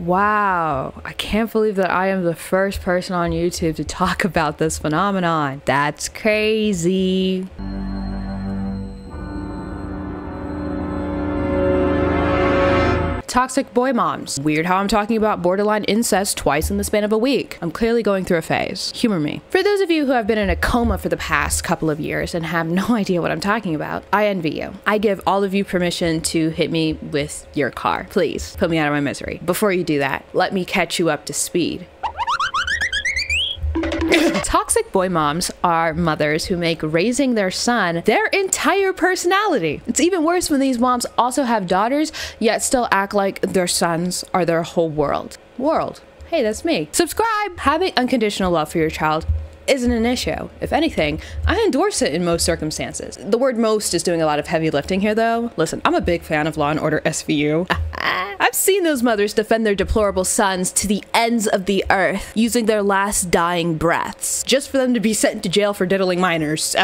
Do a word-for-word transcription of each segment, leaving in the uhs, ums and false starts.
Wow, I can't believe that I am the first person on YouTube to talk about this phenomenon. That's crazy. Toxic boy moms. Weird how I'm talking about borderline incest twice in the span of a week. I'm clearly going through a phase. Humor me. For those of you who have been in a coma for the past couple of years and have no idea what I'm talking about, I envy you. I give all of you permission to hit me with your car. Please, put me out of my misery. Before you do that, let me catch you up to speed. Toxic boy moms are mothers who make raising their son their entire personality. It's even worse when these moms also have daughters, yet still act like their sons are their whole world. World. Hey, that's me. Subscribe! Having unconditional love for your child isn't an issue. If anything, I endorse it in most circumstances. The word most is doing a lot of heavy lifting here, though. Listen, I'm a big fan of Law and Order S V U. I've seen those mothers defend their deplorable sons to the ends of the earth, using their last dying breaths, just for them to be sent to jail for diddling minors. So,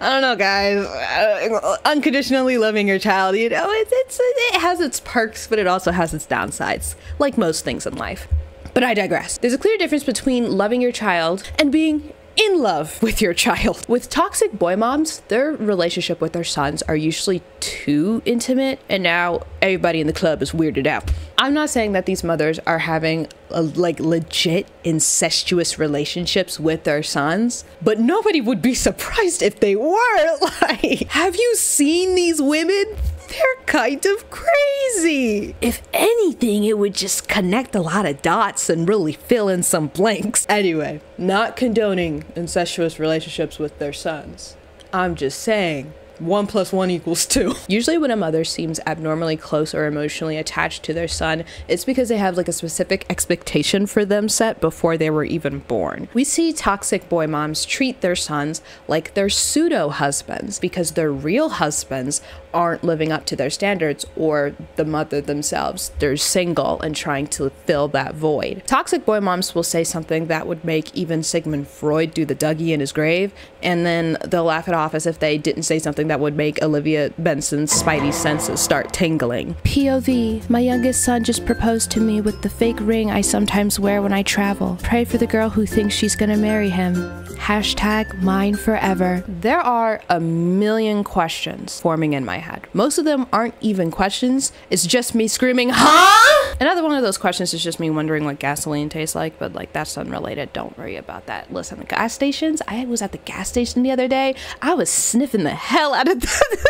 I don't know, guys. Uh, unconditionally loving your child, you know, it, it's, it has its perks, but it also has its downsides, like most things in life. But I digress. There's a clear difference between loving your child and being in love with your child. With toxic boy moms, their relationship with their sons are usually too intimate, and now everybody in the club is weirded out. I'm not saying that these mothers are having a, like legit incestuous relationships with their sons, but nobody would be surprised if they were. Like, have you seen these women? They're kind of crazy. If anything, it would just connect a lot of dots and really fill in some blanks. Anyway, not condoning incestuous relationships with their sons. I'm just saying, one plus one equals two. Usually when a mother seems abnormally close or emotionally attached to their son, it's because they have like a specific expectation for them set before they were even born. We see toxic boy moms treat their sons like their pseudo husbands because their real husbands aren't living up to their standards, or the mother themselves. They're single and trying to fill that void. Toxic boy moms will say something that would make even Sigmund Freud do the Dougie in his grave, and then they'll laugh it off as if they didn't say something that would make Olivia Benson's spidey senses start tingling. P O V, my youngest son just proposed to me with the fake ring I sometimes wear when I travel. Pray for the girl who thinks she's gonna marry him. Hashtag mine forever. There are a million questions forming in my head. Most of them aren't even questions. It's just me screaming, huh? Another one of those questions is just me wondering what gasoline tastes like, but like that's unrelated. Don't worry about that. Listen, the gas stations, I was at the gas station the other day. I was sniffing the hell out of the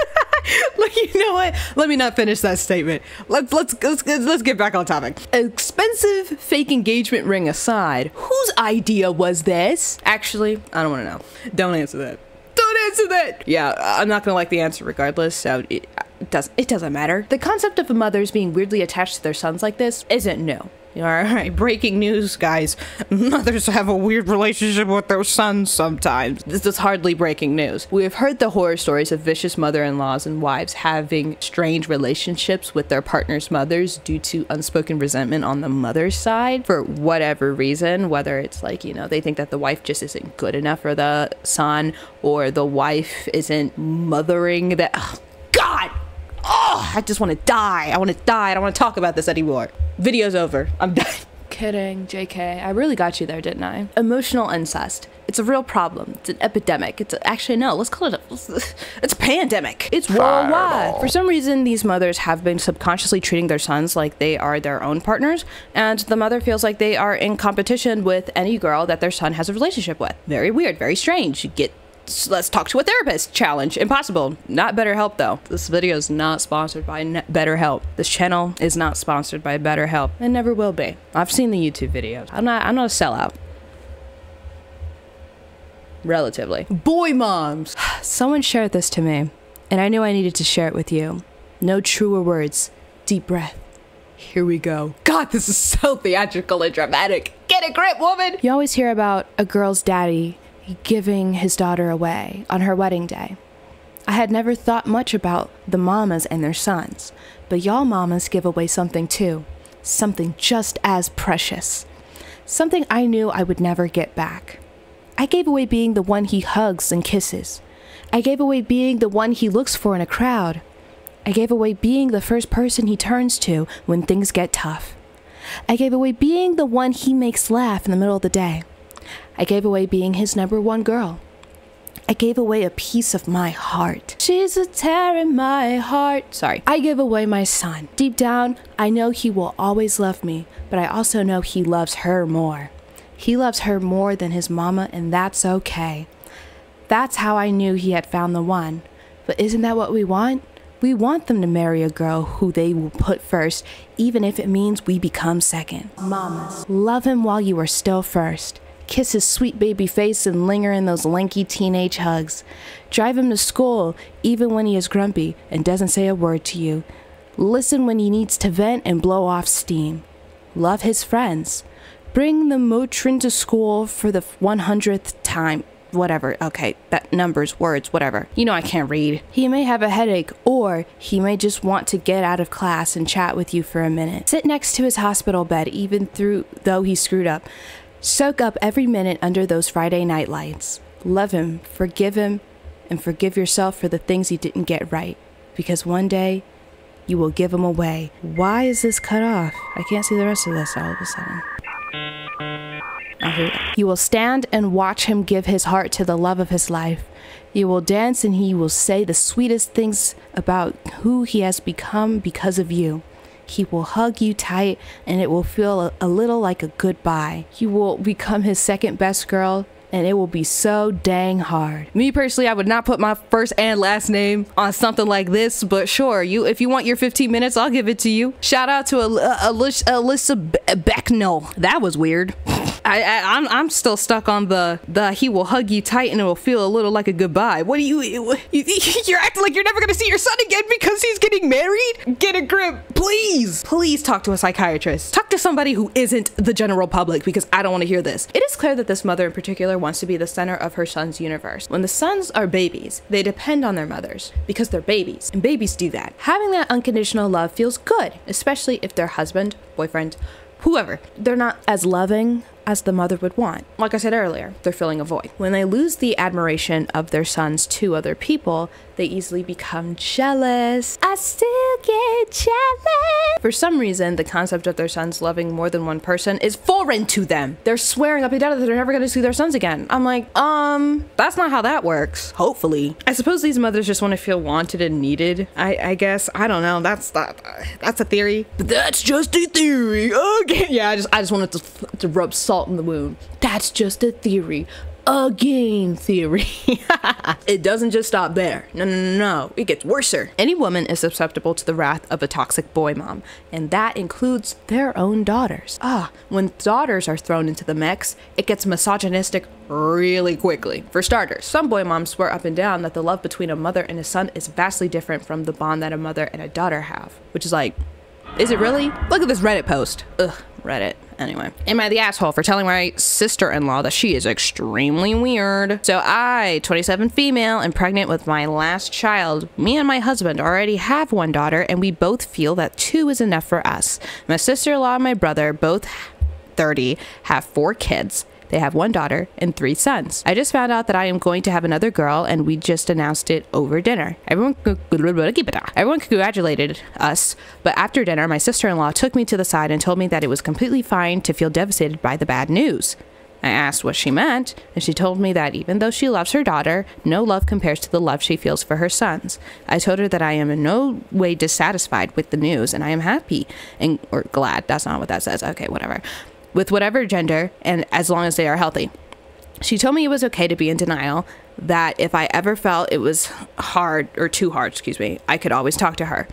Look, you know what? Let me not finish that statement. Let's, let's, let's, let's get back on topic. Expensive fake engagement ring aside, whose idea was this? Actually, I don't want to know. Don't answer that. Don't answer that! Yeah, I'm not going to like the answer regardless, so it doesn't, it doesn't matter. The concept of mothers being weirdly attached to their sons like this isn't new. Alright, breaking news, guys. Mothers have a weird relationship with their sons sometimes. This is hardly breaking news. We have heard the horror stories of vicious mother-in-laws and wives having strange relationships with their partner's mothers due to unspoken resentment on the mother's side for whatever reason, whether it's like, you know, they think that the wife just isn't good enough for the son, or the wife isn't mothering that. Oh, God! Oh, I just want to die. I want to die. I don't want to talk about this anymore. Video's over. I'm done. Kidding, J K. I really got you there, didn't I? Emotional incest. It's a real problem. It's an epidemic. It's a, actually, no, let's call it a, it's a pandemic. It's worldwide. For some reason, these mothers have been subconsciously treating their sons like they are their own partners, and the mother feels like they are in competition with any girl that their son has a relationship with. Very weird, very strange. You get let's talk to a therapist challenge. Impossible. Not Better Help, though. This video is not sponsored by Better Help. This channel is not sponsored by Better Help, and never will be. I've seen the YouTube videos. I'm not I'm not a sellout. Relatively. Boy moms. Someone shared this to me, and I knew I needed to share it with you. No truer words. Deep breath. Here we go. God, this is so theatrical and dramatic. Get a grip, woman. You always hear about a girl's daddy giving his daughter away on her wedding day. I had never thought much about the mamas and their sons, but y'all mamas give away something too, something just as precious, something I knew I would never get back. I gave away being the one he hugs and kisses. I gave away being the one he looks for in a crowd. I gave away being the first person he turns to when things get tough. I gave away being the one he makes laugh in the middle of the day. I gave away being his number one girl. I gave away a piece of my heart. She's a tear in my heart. Sorry. I gave away my son. Deep down, I know he will always love me, but I also know he loves her more. He loves her more than his mama, and that's okay. That's how I knew he had found the one. But isn't that what we want? We want them to marry a girl who they will put first, even if it means we become second. Mamas, love him while you are still first. Kiss his sweet baby face and linger in those lanky teenage hugs. Drive him to school even when he is grumpy and doesn't say a word to you. Listen when he needs to vent and blow off steam. Love his friends. Bring the Motrin to school for the hundredth time. Whatever, okay, that numbers, words, whatever. You know I can't read. He may have a headache, or he may just want to get out of class and chat with you for a minute. Sit next to his hospital bed even through though he screwed up. Soak up every minute under those Friday night lights. Love him, forgive him, and forgive yourself for the things you didn't get right, because one day you will give him away. Why is this cut off? I can't see the rest of this all of a sudden. You will stand and watch him give his heart to the love of his life. You will dance and he will say the sweetest things about who he has become because of you. He will hug you tight and it will feel a, a little like a goodbye. You will become his second best girl and it will be so dang hard. Me personally, I would not put my first and last name on something like this, but sure, you if you want your fifteen minutes, I'll give it to you. Shout out to Al Al Alyssa Be Becknell. That was weird. I, I, I'm, I'm still stuck on the, the he will hug you tight and it will feel a little like a goodbye. What do you, you, you're acting like you're never gonna see your son again because he's getting married? Get a grip, please. Please talk to a psychiatrist. Talk to somebody who isn't the general public because I don't wanna hear this. It is clear that this mother in particular wants to be the center of her son's universe. When the sons are babies, they depend on their mothers because they're babies and babies do that. Having that unconditional love feels good, especially if their husband, boyfriend, whoever, they're not as loving as the mother would want. Like I said earlier, they're filling a void. When they lose the admiration of their sons to other people, they easily become jealous. I still get jealous. For some reason, the concept of their sons loving more than one person is foreign to them. They're swearing up and down that they're never gonna see their sons again. I'm like, um, that's not how that works, hopefully. I suppose these mothers just wanna feel wanted and needed, I, I guess. I don't know, that's not, that's a theory. But that's just a theory, okay. Yeah, I just, I just wanted to, to rub salt in the wound. That's just a theory. A game theory. It doesn't just stop there. No, no, no, no. It gets worser. Any woman is susceptible to the wrath of a toxic boy mom, and that includes their own daughters. Ah, when daughters are thrown into the mix, it gets misogynistic really quickly. For starters, some boy moms swear up and down that the love between a mother and a son is vastly different from the bond that a mother and a daughter have, which is like, is it really? Look at this Reddit post. Ugh, Reddit. Anyway, am I the asshole for telling my sister-in-law that she is extremely weird? So I, twenty-seven female and pregnant with my last child, me and my husband already have one daughter and we both feel that two is enough for us. My sister-in-law and my brother, both thirty, have four kids. They have one daughter and three sons. I just found out that I am going to have another girl and we just announced it over dinner. Everyone, everyone congratulated us, but after dinner, my sister-in-law took me to the side and told me that it was completely fine to feel devastated by the bad news. I asked what she meant, and she told me that even though she loves her daughter, no love compares to the love she feels for her sons. I told her that I am in no way dissatisfied with the news and I am happy and or glad. That's not what that says. Okay, whatever. With whatever gender, and as long as they are healthy. She told me it was okay to be in denial, that if I ever felt it was hard, or too hard, excuse me, I could always talk to her.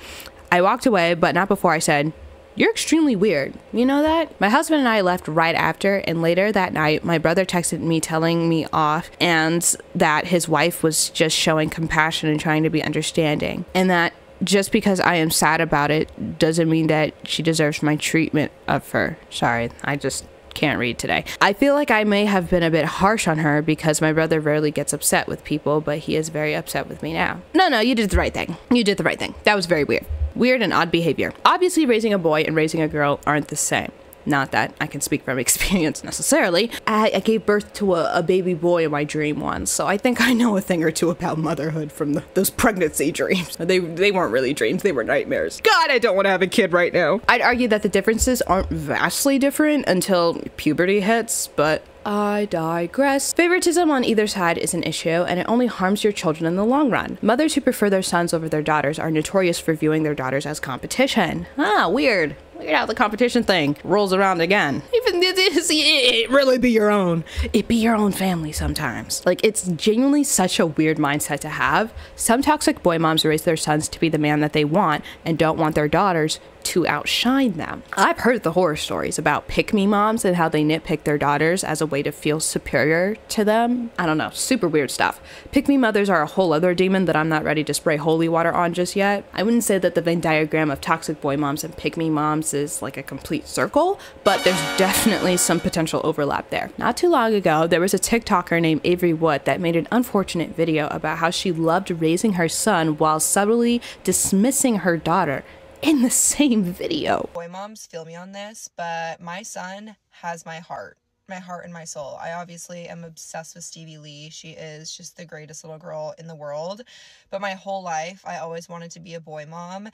I walked away, but not before I said, "You're extremely weird. You know that?" My husband and I left right after, and later that night, my brother texted me telling me off and that his wife was just showing compassion and trying to be understanding, and that just because I am sad about it doesn't mean that she deserves my treatment of her. Sorry, I just can't read today. I feel like I may have been a bit harsh on her because my brother rarely gets upset with people, but he is very upset with me now. No, no, you did the right thing. You did the right thing. That was very weird. Weird and odd behavior. Obviously, raising a boy and raising a girl aren't the same. Not that I can speak from experience necessarily. I, I gave birth to a, a baby boy in my dream once, so I think I know a thing or two about motherhood from the, those pregnancy dreams. They, they weren't really dreams, they were nightmares. God, I don't want to have a kid right now. I'd argue that the differences aren't vastly different until puberty hits, but I digress. Favoritism on either side is an issue, and it only harms your children in the long run. Mothers who prefer their sons over their daughters are notorious for viewing their daughters as competition. Ah, weird. Look at how the competition thing rolls around again. Even this, it really be your own. It be your own family sometimes. Like, it's genuinely such a weird mindset to have. Some toxic boy moms raise their sons to be the man that they want and don't want their daughters to outshine them. I've heard the horror stories about pick-me moms and how they nitpick their daughters as a way to feel superior to them. I don't know, super weird stuff. Pick-me mothers are a whole other demon that I'm not ready to spray holy water on just yet. I wouldn't say that the Venn diagram of toxic boy moms and pick-me moms is like a complete circle, but there's definitely some potential overlap there. Not too long ago, there was a TikToker named Avery Wood that made an unfortunate video about how she loved raising her son while subtly dismissing her daughter in the same video. Boy moms, feel me on this, but my son has my heart. My heart and my soul. I obviously am obsessed with Stevie Lee. She is just the greatest little girl in the world. But my whole life, I always wanted to be a boy mom.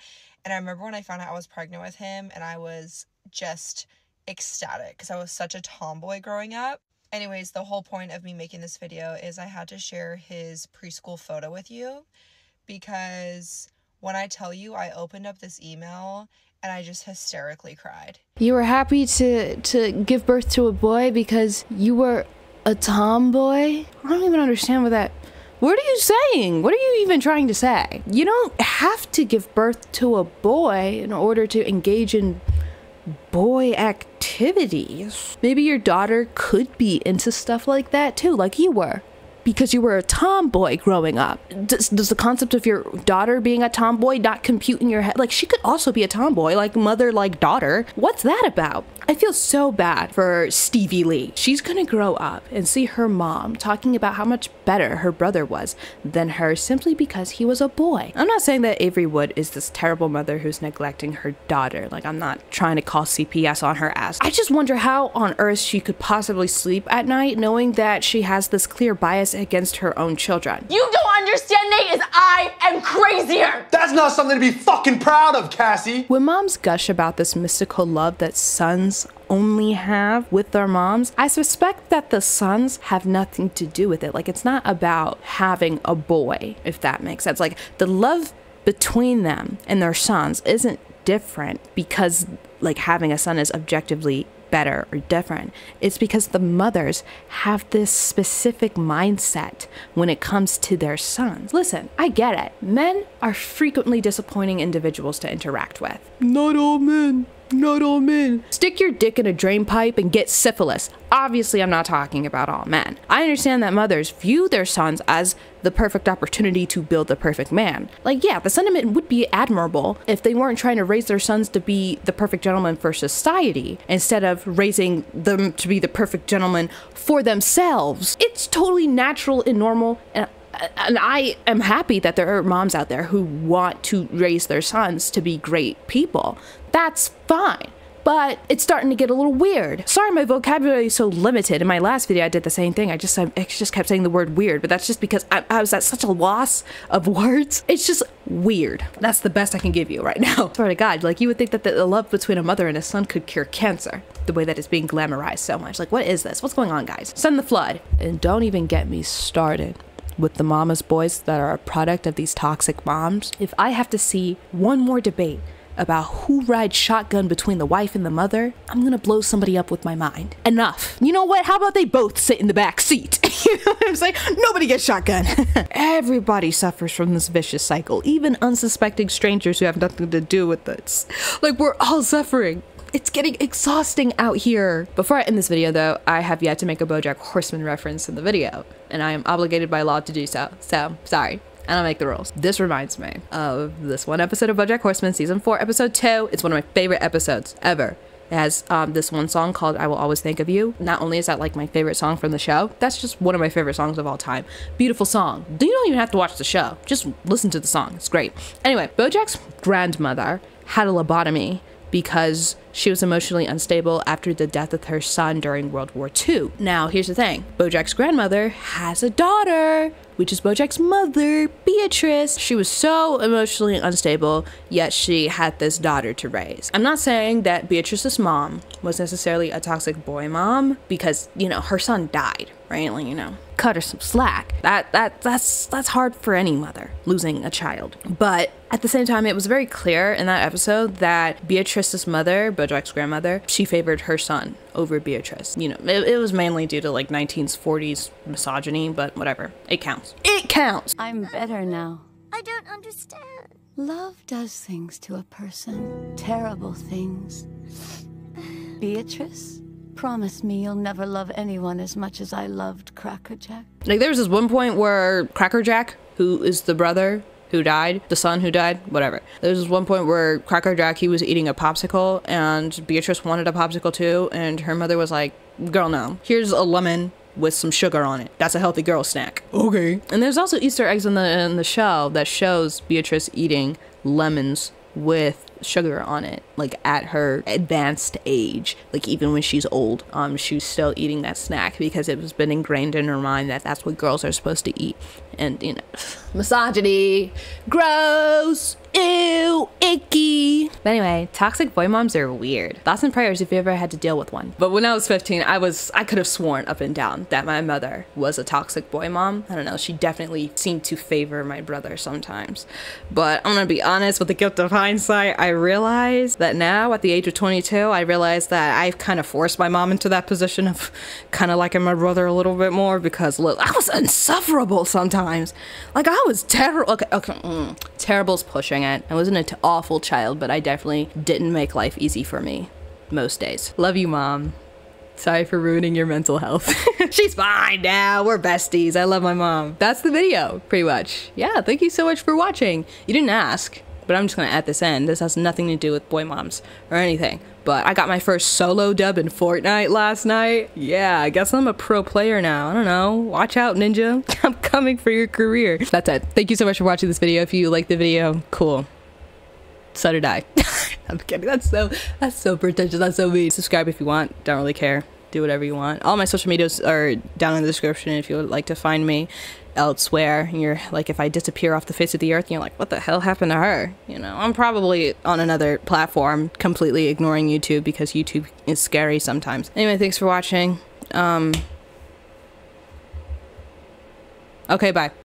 And I remember when I found out I was pregnant with him, and I was just ecstatic because I was such a tomboy growing up. Anyways, the whole point of me making this video is I had to share his preschool photo with you, because when I tell you I opened up this email and I just hysterically cried. You were happy to, to give birth to a boy because you were a tomboy? I don't even understand what that... What are you saying? What are you even trying to say? You don't have to give birth to a boy in order to engage in boy activities. Maybe your daughter could be into stuff like that too, like you were, because you were a tomboy growing up. Does, does the concept of your daughter being a tomboy not compute in your head? Like, she could also be a tomboy, like mother, like daughter. What's that about? I feel so bad for Stevie Lee. She's gonna grow up and see her mom talking about how much better her brother was than her simply because he was a boy. I'm not saying that Avery Wood is this terrible mother who's neglecting her daughter. Like, I'm not trying to call C P S on her ass. I just wonder how on earth she could possibly sleep at night knowing that she has this clear bias against her own children. You don't understand, Nate, is I am crazier. That's not something to be fucking proud of, Cassie. When moms gush about this mystical love that sons only have with their moms, I suspect that the sons have nothing to do with it. Like, it's not about having a boy, if that makes sense. Like, the love between them and their sons isn't different because, like, having a son is objectively better or different. It's because the mothers have this specific mindset when it comes to their sons. Listen, I get it. Men are frequently disappointing individuals to interact with. Not all men. Not all men. Stick your dick in a drain pipe and get syphilis. Obviously, I'm not talking about all men. I understand that mothers view their sons as the perfect opportunity to build the perfect man. Like, yeah, the sentiment would be admirable if they weren't trying to raise their sons to be the perfect gentleman for society instead of raising them to be the perfect gentleman for themselves. It's totally natural and normal, and And I am happy that there are moms out there who want to raise their sons to be great people. That's fine. But it's starting to get a little weird. Sorry, my vocabulary is so limited. In my last video, I did the same thing. I just I just kept saying the word weird, but that's just because I, I was at such a loss of words. It's just weird. That's the best I can give you right now. I swear to God, like, you would think that the love between a mother and a son could cure cancer, the way that it's being glamorized so much. Like, what is this? What's going on, guys? Send the flood. And don't even get me started with the mama's boys that are a product of these toxic moms. If I have to see one more debate about who rides shotgun between the wife and the mother, I'm gonna blow somebody up with my mind. Enough. You know what? How about they both sit in the back seat? You know what I'm saying? Nobody gets shotgun. Everybody suffers from this vicious cycle, even unsuspecting strangers who have nothing to do with this. Like, we're all suffering. It's getting exhausting out here. Before I end this video though, I have yet to make a BoJack Horseman reference in the video, and I am obligated by law to do so, so sorry. I don't make the rules. This reminds me of this one episode of BoJack Horseman, season four, episode two. It's one of my favorite episodes ever. It has um, this one song called I Will Always Think of You. Not only is that like my favorite song from the show, that's just one of my favorite songs of all time. Beautiful song. You don't even have to watch the show. Just listen to the song, it's great. Anyway, BoJack's grandmother had a lobotomy because She was emotionally unstable after the death of her son during World War Two. Now, here's the thing. BoJack's grandmother has a daughter, which is BoJack's mother, Beatrice. She was so emotionally unstable, yet she had this daughter to raise. I'm not saying that Beatrice's mom was necessarily a toxic boy mom, because, you know, her son died, right? Like, you know, cut her some slack. That, that, that's, that's hard for any mother, losing a child. But at the same time, it was very clear in that episode that Beatrice's mother, BoJack's grandmother, she favored her son over Beatrice. You know, it, it was mainly due to like nineteen forties misogyny, but whatever, it counts. It counts! I'm better now. I don't understand. Love does things to a person, terrible things. Beatrice, promise me you'll never love anyone as much as I loved Cracker Jack. Like, there was this one point where Cracker Jack, who is the brother who died, the son who died, whatever. There was this one point where Cracker Jack, he was eating a popsicle, and Beatrice wanted a popsicle too, and her mother was like, girl, no. Here's a lemon with some sugar on it. That's a healthy girl snack. Okay. And there's also Easter eggs in the, in the show that shows Beatrice eating lemons with sugar on it, like at her advanced age, like even when she's old, um she's still eating that snack because it has been ingrained in her mind that that's what girls are supposed to eat. And, you know, misogyny, gross, ew, icky. But anyway, toxic boy moms are weird. Thoughts and prayers if you ever had to deal with one. But when I was fifteen, I was I could have sworn up and down that my mother was a toxic boy mom. I don't know, she definitely seemed to favor my brother sometimes. But I'm gonna be honest, with the guilt of hindsight, I I realize that now at the age of twenty-two, I realize that I've kind of forced my mom into that position of kind of liking my brother a little bit more, because look, I was insufferable sometimes. Like, I was terrible. Okay, okay, mm, terrible's pushing it. I wasn't an awful child, but I definitely didn't make life easy for me most days. Love you, Mom. Sorry for ruining your mental health. She's fine now. We're besties. I love my mom. That's the video, pretty much. Yeah, thank you so much for watching. You didn't ask, but I'm just gonna add this in. This has nothing to do with boy moms or anything, but I got my first solo dub in Fortnite last night. Yeah, I guess I'm a pro player now. I don't know. Watch out, Ninja. I'm coming for your career. That's it. Thank you so much for watching this video. If you liked the video, cool. So did I. I'm kidding. That's so, that's so pretentious. That's so mean. Subscribe if you want. Don't really care. Do whatever you want. All my social medias are down in the description if you would like to find me elsewhere. And you're like, if I disappear off the face of the earth, and you're like, what the hell happened to her? You know, I'm probably on another platform, completely ignoring YouTube because YouTube is scary sometimes. Anyway, thanks for watching. Um, okay, bye.